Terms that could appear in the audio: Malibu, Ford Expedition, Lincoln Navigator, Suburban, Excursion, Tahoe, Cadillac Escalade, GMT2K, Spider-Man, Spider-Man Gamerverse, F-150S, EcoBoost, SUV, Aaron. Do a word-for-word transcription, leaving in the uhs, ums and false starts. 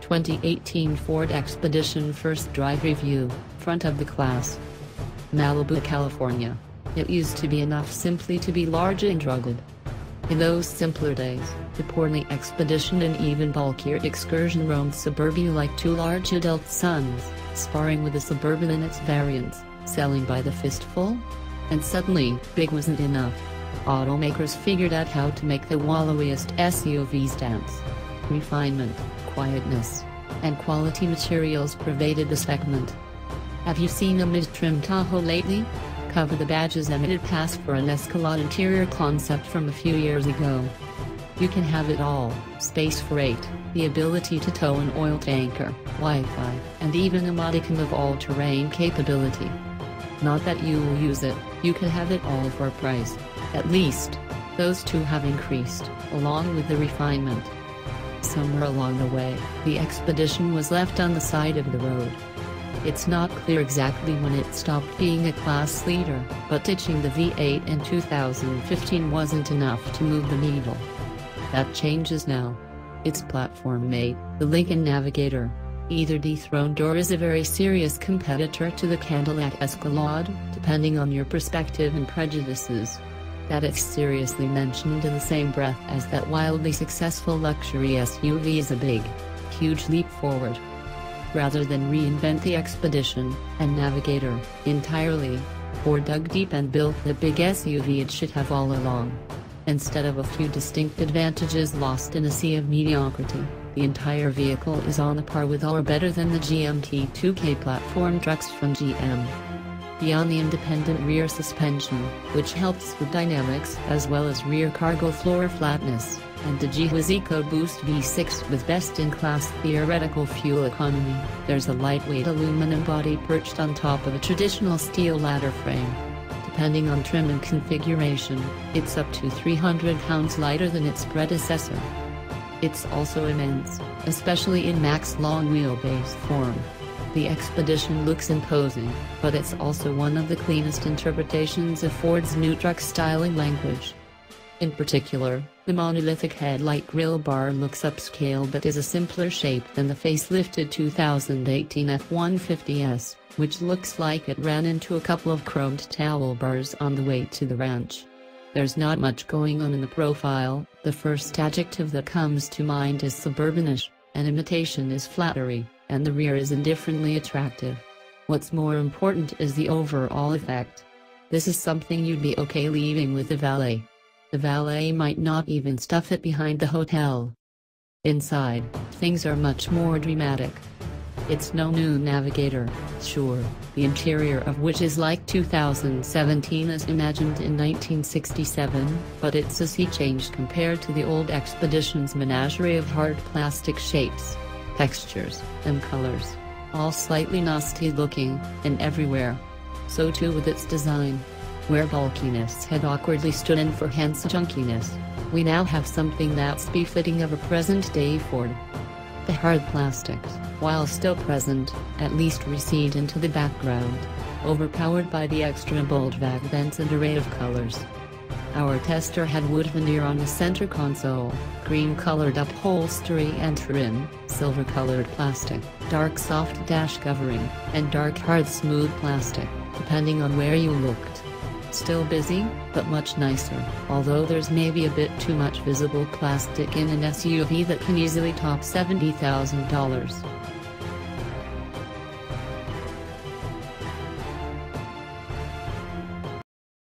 twenty eighteen Ford Expedition first drive review, front of the class. Malibu, California. It used to be enough simply to be large and rugged. In those simpler days, the portly Expedition and even bulkier Excursion roamed Suburbia like two large adult sons, sparring with the Suburban and its variants, selling by the fistful. And suddenly, big wasn't enough. Automakers figured out how to make the wallowiest S U Vs dance. Refinement, quietness, and quality materials pervaded the segment. Have you seen a mid-trim Tahoe lately? Cover the badges and it'd pass for an Escalade interior concept from a few years ago. You can have it all: space for eight, the ability to tow an oil tanker, Wi-Fi, and even a modicum of all-terrain capability. Not that you will use it, you can have it all for a price. At least, those two have increased, along with the refinement. Somewhere along the way, the Expedition was left on the side of the road. It's not clear exactly when it stopped being a class leader, but ditching the V eight in two thousand fifteen wasn't enough to move the needle. That changes now. Its platform mate, the Lincoln Navigator, either dethroned or is a very serious competitor to the Cadillac Escalade, depending on your perspective and prejudices. That it's seriously mentioned in the same breath as that wildly successful luxury S U V is a big, huge leap forward. Rather than reinvent the Expedition and Navigator entirely, Ford dug deep and built the big S U V it should have all along. Instead of a few distinct advantages lost in a sea of mediocrity, the entire vehicle is on a par with or better than the G M T two K platform trucks from G M. Beyond the independent rear suspension, which helps with dynamics as well as rear cargo floor flatness, and the G W's EcoBoost V six with best-in-class theoretical fuel economy, there's a lightweight aluminum body perched on top of a traditional steel ladder frame. Depending on trim and configuration, it's up to three hundred pounds lighter than its predecessor. It's also immense, especially in max long wheelbase form. The Expedition looks imposing, but it's also one of the cleanest interpretations of Ford's new truck styling language. In particular, the monolithic headlight grille bar looks upscale but is a simpler shape than the facelifted two thousand eighteen F one fifty S, which looks like it ran into a couple of chromed towel bars on the way to the ranch. There's not much going on in the profile. The first adjective that comes to mind is suburbanish, an imitation is flattery, and the rear is indifferently attractive. What's more important is the overall effect. This is something you'd be okay leaving with the valet. The valet might not even stuff it behind the hotel. Inside, things are much more dramatic. It's no new Navigator, sure, the interior of which is like two thousand seventeen as imagined in nineteen sixty-seven, but it's a sea change compared to the old Expedition's menagerie of hard plastic shapes, textures, and colors, all slightly nasty looking, and everywhere. So too with its design. Where bulkiness had awkwardly stood in for hence junkiness, we now have something that's befitting of a present-day Ford. The hard plastics, while still present, at least recede into the background, overpowered by the extra bold vagvents and array of colors. Our tester had wood veneer on the center console, cream-colored upholstery and trim, silver-colored plastic, dark soft dash covering, and dark hard smooth plastic, depending on where you looked. Still busy, but much nicer, although there's maybe a bit too much visible plastic in an S U V that can easily top seventy thousand dollars.